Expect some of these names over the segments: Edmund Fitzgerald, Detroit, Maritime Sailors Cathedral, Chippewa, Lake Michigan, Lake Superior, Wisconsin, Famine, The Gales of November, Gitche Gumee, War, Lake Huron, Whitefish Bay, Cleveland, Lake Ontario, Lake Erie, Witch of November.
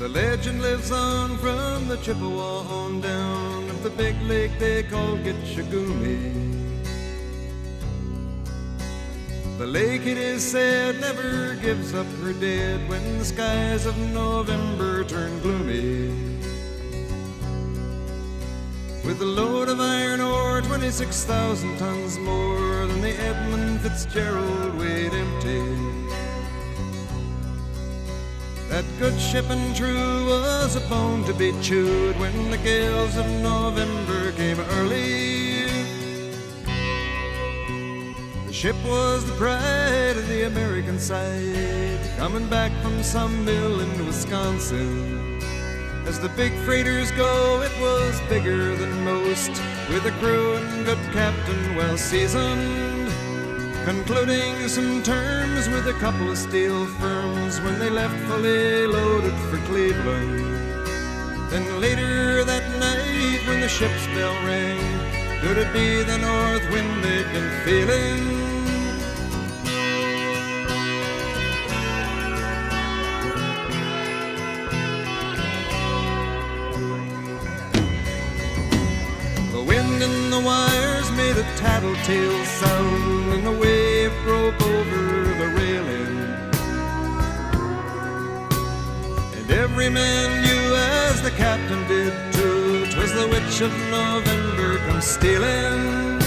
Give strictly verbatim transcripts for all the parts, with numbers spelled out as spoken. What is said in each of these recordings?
The legend lives on from the Chippewa on down of the big lake they call Gitche Gumee. The lake, it is said, never gives up her dead when the skies of November turn gloomy. With a load of iron ore, twenty-six thousand tons more than the Edmund Fitzgerald weighed empty. That good ship and true was a bone to be chewed when the gales of November came early. The ship was the pride of the American side, coming back from some mill in Wisconsin. As the big freighters go, it was bigger than most, with a crew and good captain well seasoned. Concluding some terms with a couple of steel firms when they left fully loaded for Cleveland. Then later that night when the ship's bell rang, could it be the north wind they'd been feeling? The tattletale sound and the wave broke over the railing, and every man knew, as the captain did too, 'twas the witch of November come stealing.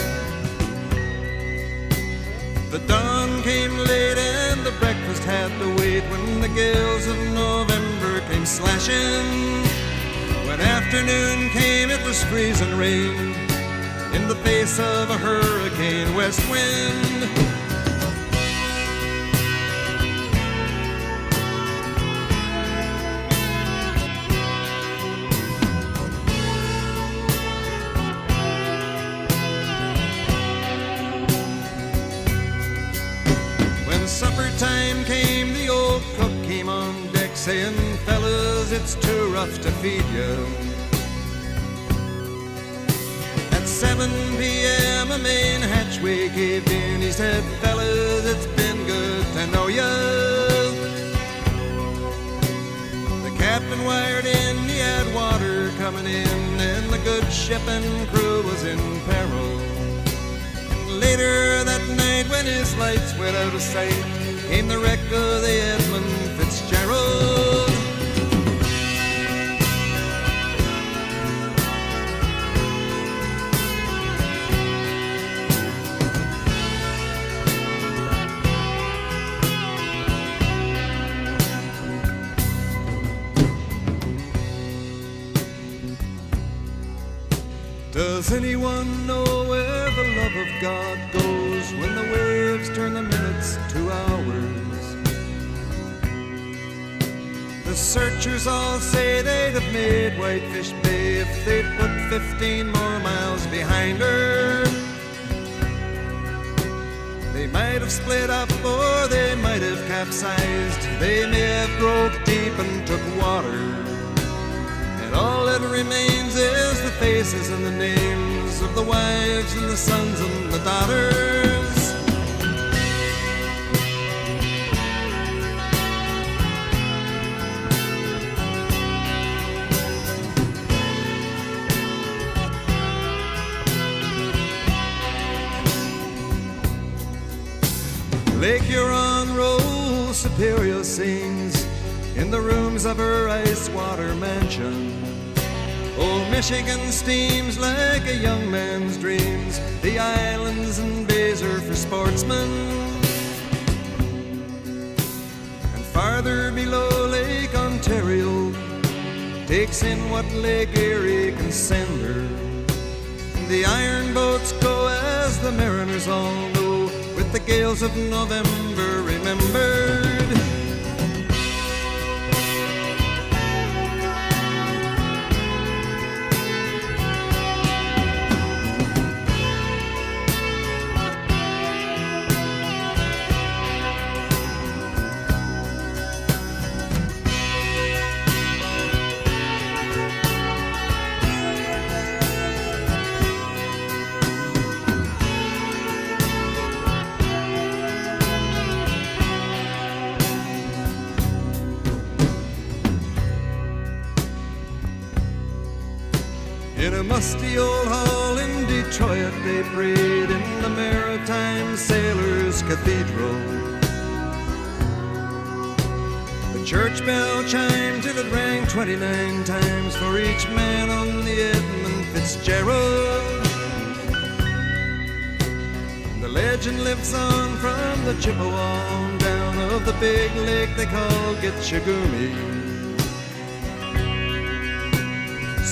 The dawn came late and the breakfast had to wait when the gales of November came slashing. When afternoon came, it was freezing rain in the face of a hurricane west wind. When supper time came, the old cook came on deck saying, "Fellas, it's too rough to feed you." seven p m a main hatchway caved in. He said, "Fellas, it's been good to know ya." The captain wired in, he had water coming in, and the good ship and crew was in peril. And later that night when his lights went out of sight, came the wreck of the Edmund Fitzgerald. Does anyone know where the love of God goes when the waves turn the minutes to hours? The searchers all say they'd have made Whitefish Bay if they'd put fifteen more miles behind her. They might have split up or they might have capsized. They may have broke deep and took water. All that remains is the faces and the names of the wives and the sons and the daughters. Lake Huron rolls, Superior sings in the rooms of her ice water mansion. Old Michigan steams like a young man's dreams. The islands and bays are for sportsmen. And farther below, Lake Ontario takes in what Lake Erie can send her. And the iron boats go, as the mariners all know, with the gales of November remembered. In a musty old hall in Detroit, they prayed in the Maritime Sailors Cathedral. The church bell chimed till it rang twenty-nine times for each man on the Edmund Fitzgerald. The legend lives on from the Chippewa on down of the big lake they call Gitche Gumee.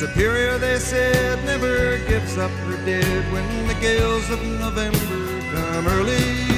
Superior, they said, never gives up her dead when the gales of November come early.